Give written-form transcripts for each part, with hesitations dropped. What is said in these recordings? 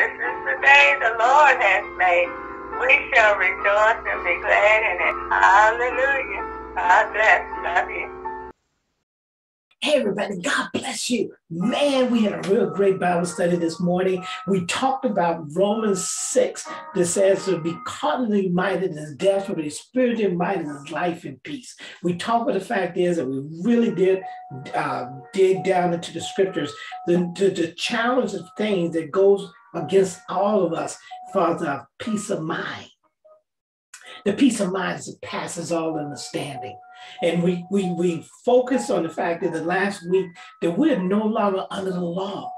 This is the day the Lord has made. We shall rejoice and be glad in it. Hallelujah. God bless. Love you. Hey, everybody, God bless you. Man, we had a real great Bible study this morning. We talked about Romans 6 that says to be carnally minded is death, but be spiritually minded is life and peace. We talked about the fact is that we really did dig down into the scriptures, the challenge of things that goes against all of us for the peace of mind. The peace of mind that passes all understanding. And we focus on the fact that the last week that we're no longer under the law.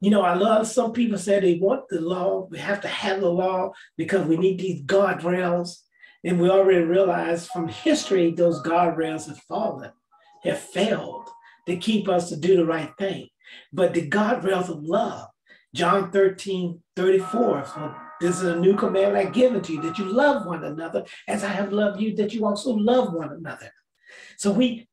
You know, I love some people say they want the law. We have to have the law because we need these guardrails. And we already realize from history, those guardrails have fallen, have failed to keep us to do the right thing. But the guardrails of love, John 13:34, this is a new commandment I give unto you, that you love one another as I have loved you, that you also love one another. So we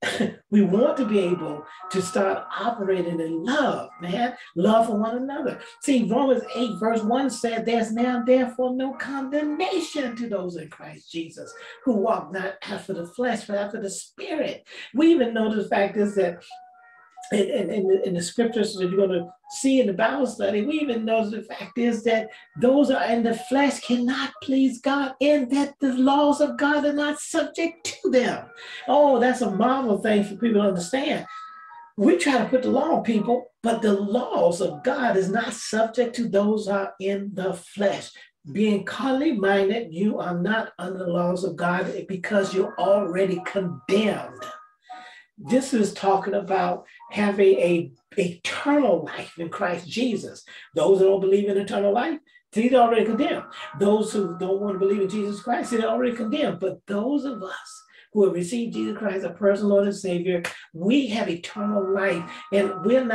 want to be able to start operating in love, man. Love for one another. See, Romans 8:1 said, there's now therefore no condemnation to those in Christ Jesus who walk not after the flesh, but after the spirit. We even know the fact is that in the scriptures that you're going to see in the Bible study, we even know the fact is that those are in the flesh cannot please God, and that the laws of God are not subject to them. Oh, that's a marvel thing for people to understand. We try to put the law on people, but the laws of God is not subject to those who are in the flesh. Being carnally minded, you are not under the laws of God because you're already condemned. This is talking about having an eternal life in Christ Jesus. Those who don't believe in eternal life, they're already condemned. Those who don't want to believe in Jesus Christ, they're already condemned. But those of us who have received Jesus Christ, our personal Lord and Savior, we have eternal life. And we're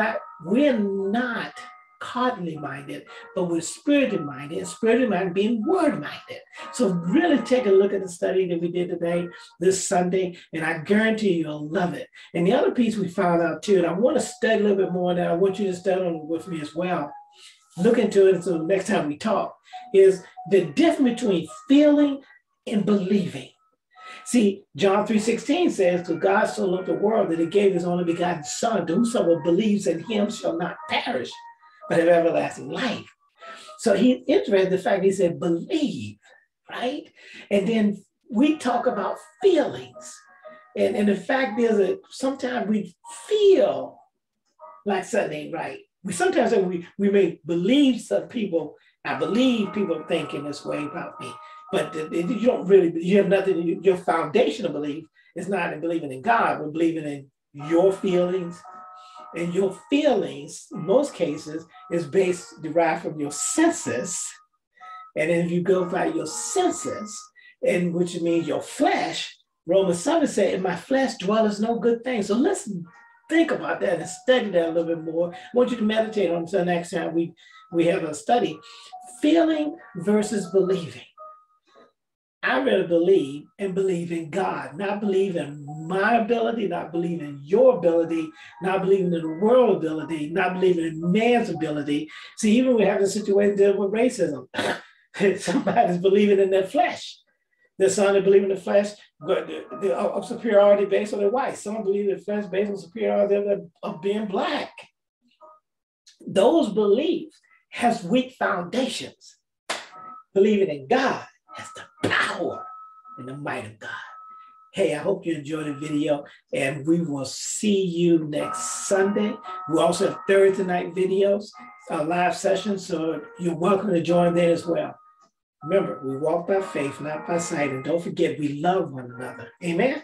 not carnally minded, but we're spiritually minded being word minded. So really take a look at the study that we did today, this Sunday, and I guarantee you'll love it. And the other piece we found out too, and I want to study a little bit more now, I want you to study with me as well. Look into it until the next time we talk, is the difference between feeling and believing. See, John 3:16 says, to God so loved the world that he gave his only begotten son, to whosoever believes in him shall not perish, but have everlasting life. So he's interested in the fact he said, believe, right? And then we talk about feelings. And the fact is that sometimes we feel like something ain't right. Sometimes we may believe some people, I believe people thinking this way about me, but you don't really, you have nothing, your foundational belief is not in believing in God, but believing in your feelings. And your feelings, in most cases, is derived from your senses. And if you go by your senses, and which means your flesh, Romans 7 said, in my flesh dwelleth no good thing. So let's think about that and study that a little bit more. I want you to meditate on it until next time we have a study. Feeling versus believing. I rather believe and believe in God, not believe in my ability, not believe in your ability, not believing in the world's ability, not believing in man's ability. See, even we have the situation dealing with racism. Somebody's believing in their flesh. There's some that believe in the flesh of superiority based on their white. Some believe in the flesh based on superiority of being black. Those beliefs have weak foundations. Believing in God has the power and the might of God. Hey, I hope you enjoyed the video, and we will see you next Sunday. We also have Thursday night videos, our live sessions, so you're welcome to join there as well. Remember, we walk by faith, not by sight, and don't forget we love one another. Amen?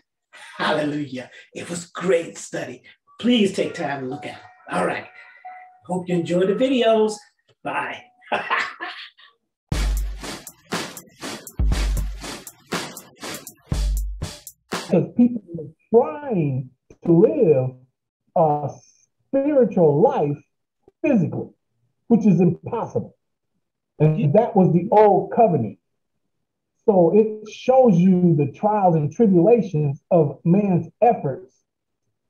Hallelujah. It was great study. Please take time to look at it. All right. Hope you enjoyed the videos. Bye. Because people are trying to live a spiritual life physically, which is impossible. And that was the old covenant. So it shows you the trials and tribulations of man's efforts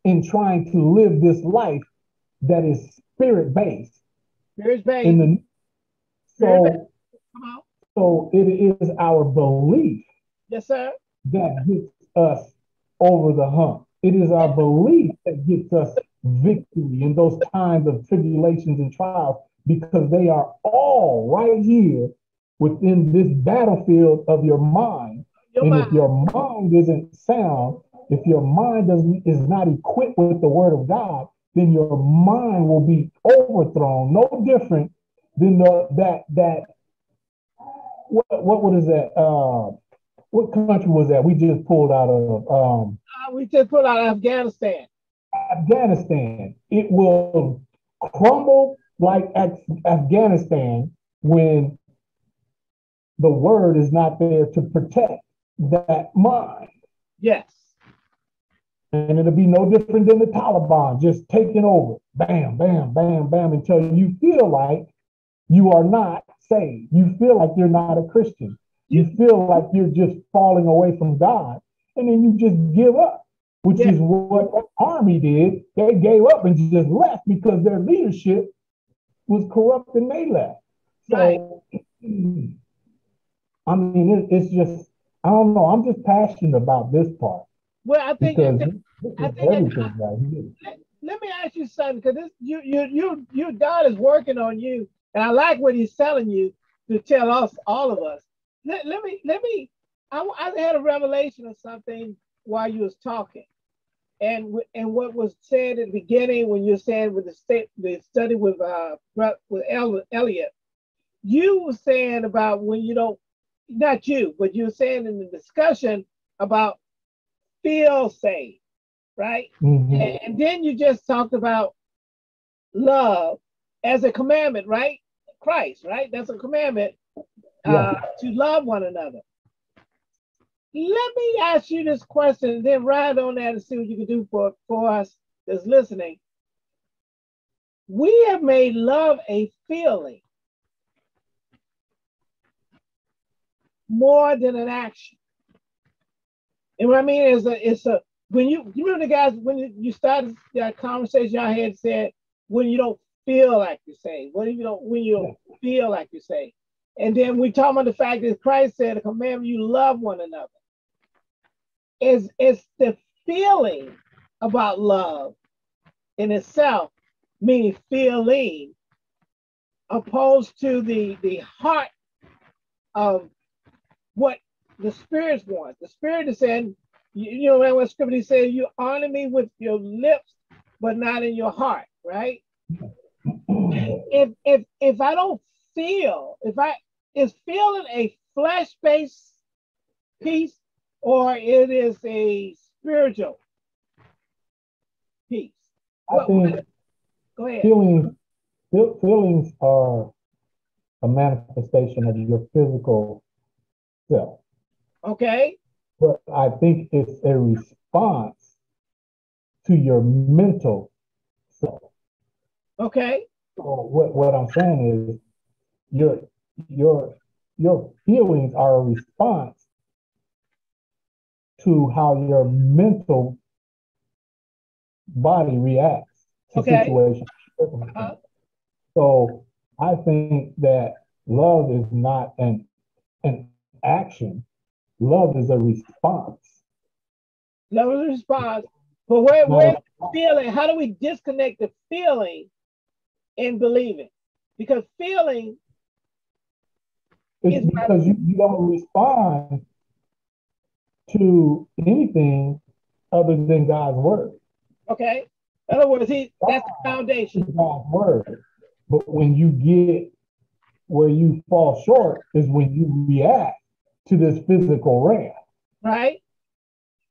in trying to live this life that is spirit-based. Spirit-based. In the So it is our belief, yes, sir, that gets us over the hump. It is our belief that gets us victory in those times of tribulations and trials, because they are all right here within this battlefield of your mind. If your mind isn't sound, if your mind is not equipped with the word of God, then your mind will be overthrown. No different than what country was that we just pulled out of? We just pulled out of Afghanistan. Afghanistan. It will crumble like Afghanistan when the word is not there to protect that mind. Yes. And it'll be no different than the Taliban just taking over. Bam, bam, bam, bam, until you feel like you are not saved. You feel like you're not a Christian. You feel like you're just falling away from God. And then you just give up, which is what the army did. They gave up and just left because their leadership was corrupt and they left. So, I mean, it's just, I don't know. I'm just passionate about this part. Well, I think let me ask you something, because you God is working on you, and I like what He's telling you to tell us, all of us. I had a revelation of something while you was talking, and what was said at the beginning when you were saying with the study with Elliot, you were saying about when you don't, not you, but you were saying in the discussion about feel safe, right? Mm-hmm. And then you just talked about love as a commandment, right? Christ, right? That's a commandment to love one another. Let me ask you this question and then ride on that and see what you can do for us that's listening. We have made love a feeling more than an action. And what I mean is, when you remember the guys, when you started that conversation y'all had said, when you don't feel like you're saved, when you don't feel like you're saved. And then we talk about the fact that Christ said, a commandment, you love one another. It's the feeling about love in itself, meaning feeling, opposed to the heart of what the Spirit wants. The Spirit is saying, you know what Scripture says, you honor me with your lips, but not in your heart, right? If I don't feel, is feeling a flesh-based piece, or it is a spiritual piece? I think go ahead. Feelings are a manifestation of your physical self. Okay. But I think it's a response to your mental self. Okay. So what I'm saying is your feelings are a response to how your mental body reacts to situations. Uh-huh. So I think that love is not an action. Love is a response. Love is a response. But where's the feeling? How do we disconnect the feeling and believing? Because feeling is because you don't respond to anything other than God's word. Okay. In other words, that's the foundation. God's word. But when you get where you fall short is when you react to this physical realm. Right?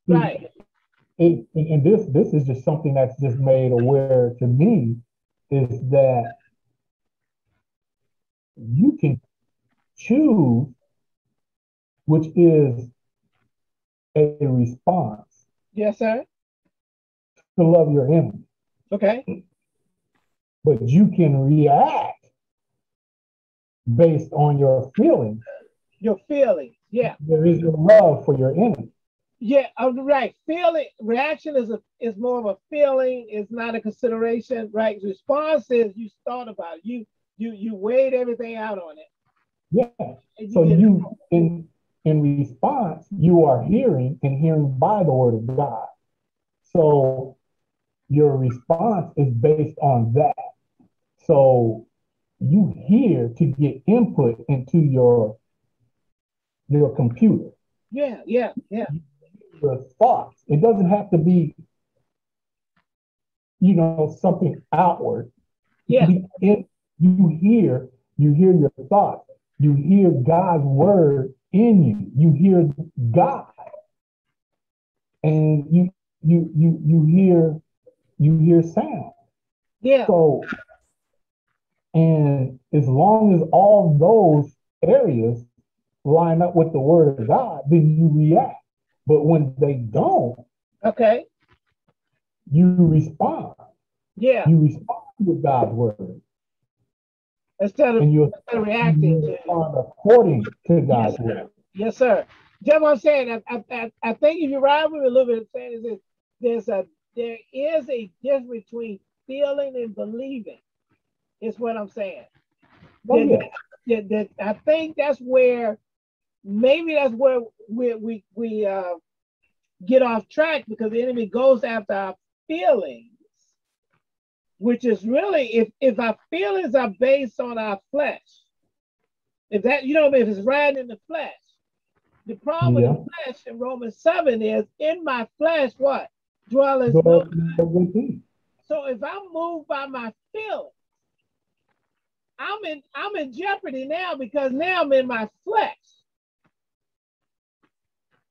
Right. And this is just something that's just made aware to me, is that you can choose, which is a response. Yes, sir. To love your enemy. Okay. But you can react based on your feelings. Your feelings. Yeah. There is your love for your enemy. Yeah, right. Feeling reaction is more of a feeling, it's not a consideration, right? Response is you thought about it. You weighed everything out on it. Yes. So you, in response, you are hearing and hearing by the word of God. So your response is based on that. So you hear to get input into your computer. Yeah, yeah, yeah. Your thoughts. It doesn't have to be, you know, something outward. Yeah. You hear your thoughts. You hear God's word in you. You hear God, and you hear sound. Yeah. So, and as long as all those areas line up with the word of God, then you react. But when they don't, okay, you respond. Yeah. You respond with God's word. Instead of reacting to according to God's word. Yes, sir. That's what I'm saying. I think if you ride with me a little bit, saying is there is a difference between feeling and believing. Is what I'm saying. Oh, yeah. I think that's where we get off track, because the enemy goes after our feelings. Which is really, if our feelings are based on our flesh, if that, you know, if it's riding in the flesh, the problem with the flesh in Romans 7 is, in my flesh, what? Dwelleth no good. So if I'm moved by my feelings, I'm in jeopardy now, because now I'm in my flesh.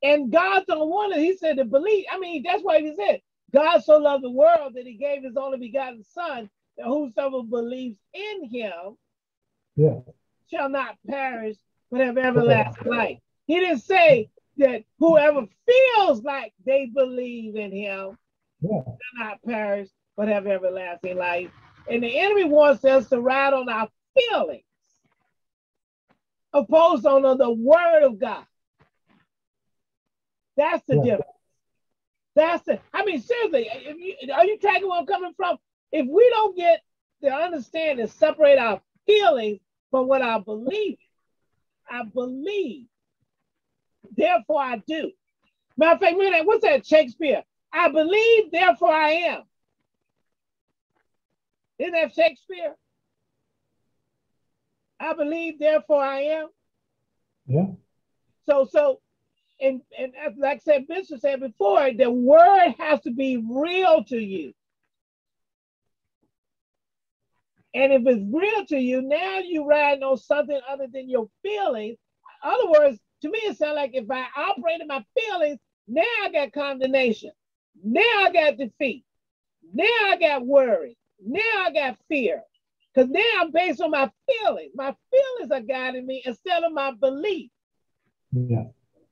And God don't want it. He said to believe. I mean, that's why he said, God so loved the world that he gave his only begotten son, that whosoever believes in him shall not perish, but have everlasting life. He didn't say that whoever feels like they believe in him shall not perish, but have everlasting life. And the enemy wants us to ride on our feelings, opposed on the word of God. That's the difference. I mean, seriously, are you tracking where I'm coming from? If we don't get the understanding, separate our feelings from what I believe, therefore I do. Matter of fact, what's that, Shakespeare? I believe, therefore I am. Isn't that Shakespeare? I believe, therefore I am. Yeah. So. And like I said, Bishop said before, the word has to be real to you. And if it's real to you, now you're riding on something other than your feelings. In other words, to me, it sounds like if I operate in my feelings, now I got condemnation. Now I got defeat. Now I got worry. Now I got fear. Because now I'm based on my feelings. My feelings are guiding me instead of my belief. Yeah.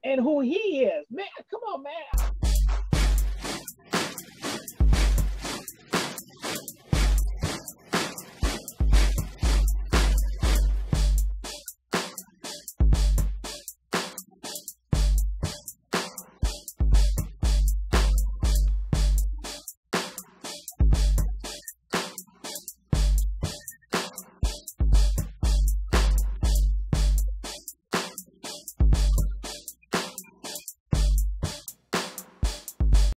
And who he is. Man, come on, man.